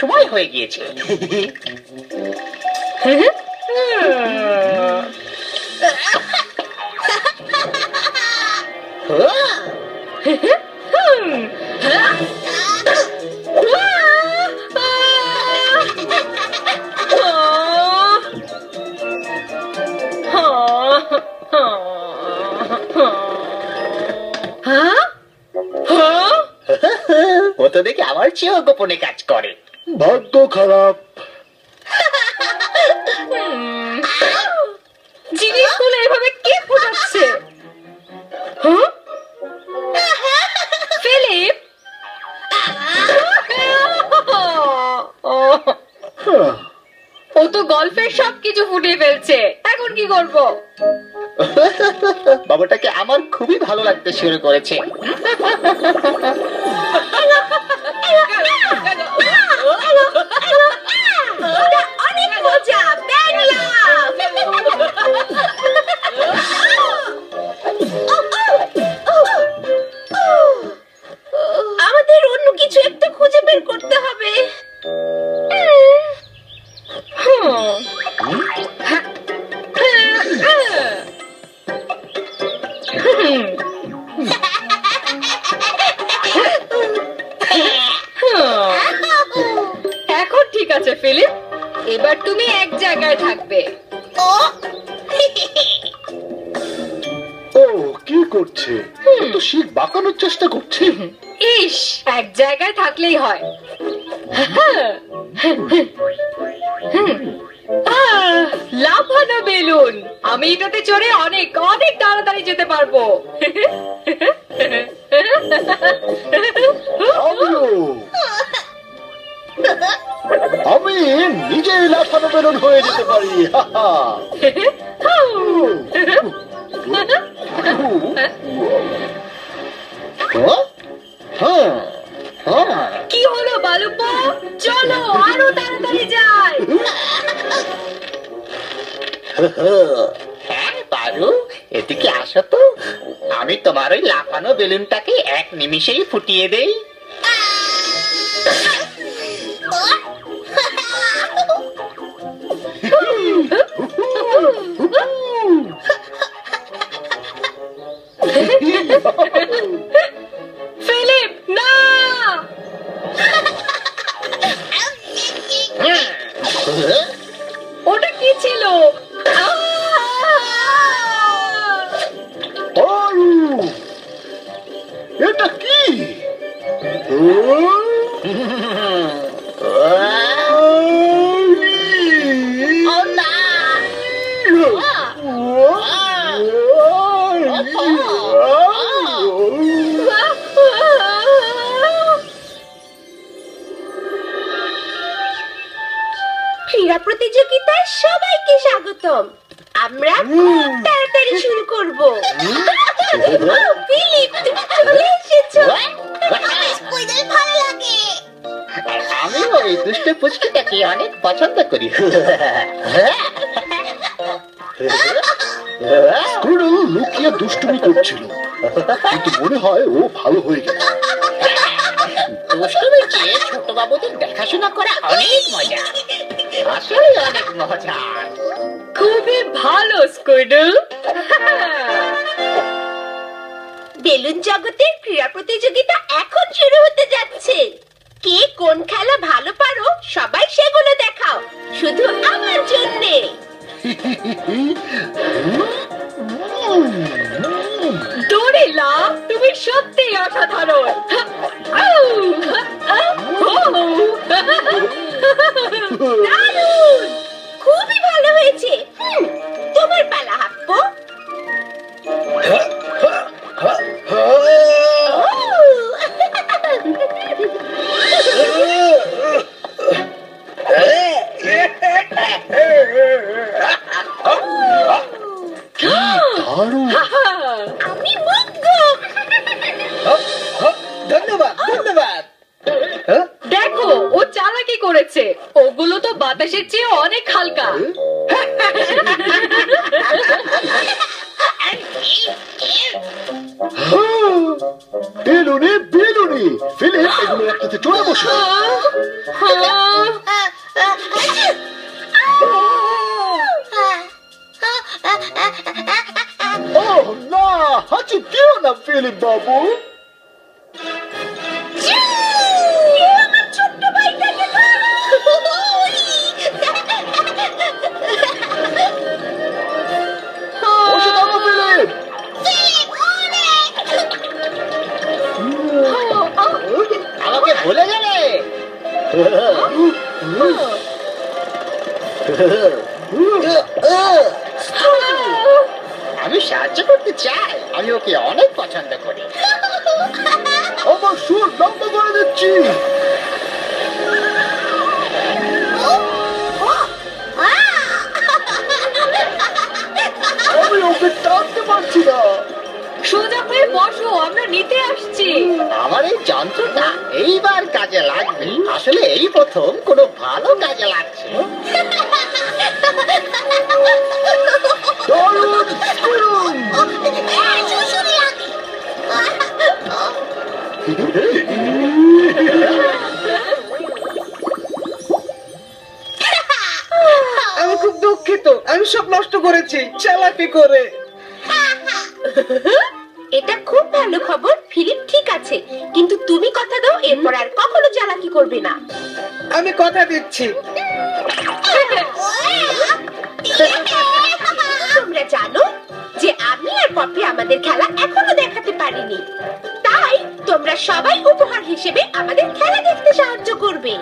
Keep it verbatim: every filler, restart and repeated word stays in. সময় হয়ে গিয়েছে। দেখে আমার চেয়েও গোপনে কাজ করে। ভাগ্য খারাপ। জিনিসগুলো এভাবে কে ফোটাচ্ছে? ফিলিপ, ও তো গল্পের সব কিছু ফুটিয়ে ফেলছে, এখন কি করব? বাবাটাকে আমার খুবই ভালো লাগতে শুরু করেছে। আমাদের অন্য কিছু একটা খুঁজে বের করতে হবে। এখন ঠিক আছে ফিলিপ, এবার তুমি এক জায়গায় থাকবে। ও ও কি করছে? তো শিখ বাঁকানোর চেষ্টা করছে। ইস, এক জায়গায় থাকলেই হয়। লাফানো বেলুন, আমি এটাতে চড়ে অনেক অনেক তাড়াতাড়ি যেতে পারবো। আমি নিজে লাফানো বেলুন হয়ে যেতে পারি। কি হলো বালুপো, চলো আরো তাড়াতাড়ি যাই। হ্যাঁ বালু, এদিকে আসো তো, আমি তোমার ওই লাফানো বেলুনটাকে এক নিমিষেই ফুটিয়ে দেই। ফিলিপ না, ওটা কি ছিল? এটা কি? ক্রীড়া প্রতিযোগিতায় সবাইকে স্বাগতম। আমরা তাড়াতাড়ি শুরু করব। ফিলিপ, তুমি চলে এসেছো। ভালো লাগে। আমি ওই দুষ্ট পুচকিটাকে অনেক পছন্দ করি। স্কুল লুকিয়ে দুষ্টুমি করছিল, কিন্তু মনে হয় ও ভালো হয়ে গেছে। দুষ্টুমি চেয়ে ছোট বাবুদের দেখাশোনা করা অনেক মজা। আসলে অনেক মজা। খুবই ভালো স্কুইডল। বেলুন জগতের ক্রীড়া প্রতিযোগিতা এখন শুরু হতে যাচ্ছে। কে কোন খেলা ভালো পারো সবাই সেগুলো দেখাও, শুধু আমার জন্য। দড়িলা, তুমি সত্যি অসাধারণ। খুবই ভালো হয়েছে। তোমার পালা হাপ্পো। দেখো ও চালাকি করেছে, ওগুলো তো বাতাসের চেয়ে অনেক হালকা। بلوني بلوني فين هي يا تتوامش Oh no! How do you feel now, feeling bubble? আমি সাহায্য করতে চাই আমি ওকে অনেক পছন্দ করি আমার সুর লম্বা করে দিচ্ছি আমি ওকে টানতে পারছি না সোজা হয়ে বসো আমরা নিতে আসছি আমার এই যন্ত্রটা এইবার কাজে লাগবে আসলে এই প্রথম কোনো ভালো কাজে লাগছে আমি খুব দুঃখিত আমি সব নষ্ট করেছি চালাকি করে এটা খুব ভালো খবর ফিলিপ ঠিক আছে কিন্তু তুমি কথা দাও এরপর আর কখনো চালাকি করবে না আমি কথা দিচ্ছি তোমরা জানো যে আমি আর পপি আমাদের খেলা এখনো দেখাতে পারিনি তাই তোমরা সবাই উপহার হিসেবে আমাদের খেলা দেখতে সাহায্য করবে